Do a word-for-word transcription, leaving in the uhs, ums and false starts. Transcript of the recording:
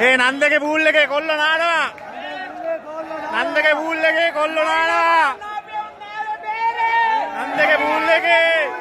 Hey, Nandake bhool leke kollo naada. Nandake bhool leke kollo naada. Nandake bhool leke.